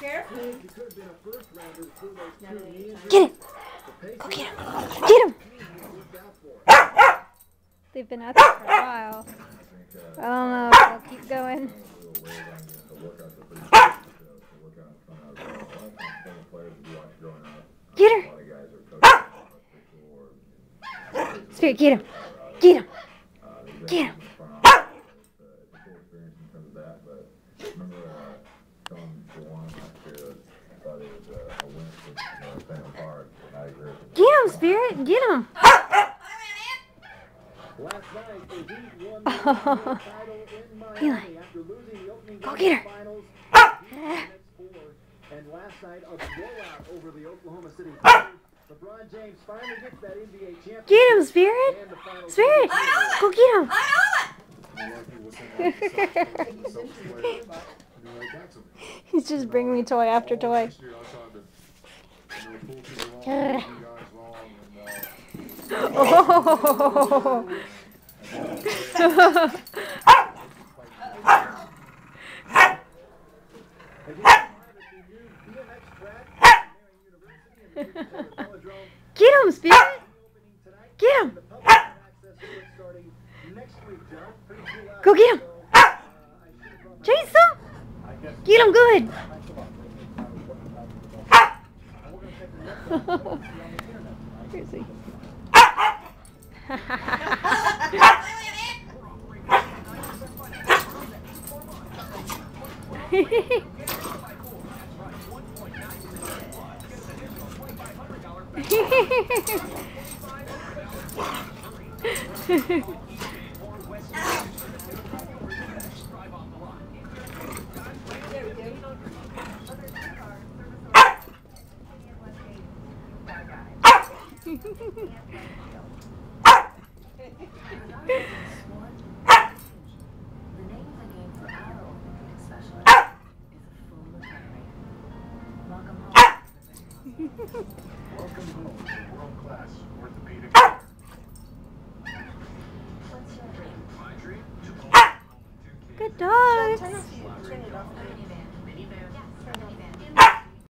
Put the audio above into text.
Get him! Go get him! Get him! They've been out there for a while. I don't know if I'll keep going. Get her! Spirit, get him! Get him! Get him! Get him, Spirit! Get him! Oh, Eli, go get her! And last night, a blowout over the Oklahoma City. LeBron James finally gets that NBA championship. Get him, Spirit! Spirit! Go get him! He's just bringing me toy after toy. Oh! Get him, Spirit! Get him! Go get him! Chase him! Get him good! Where's he? Welcome home to world-class orthopedic. What's your dream? My dream? Good dogs.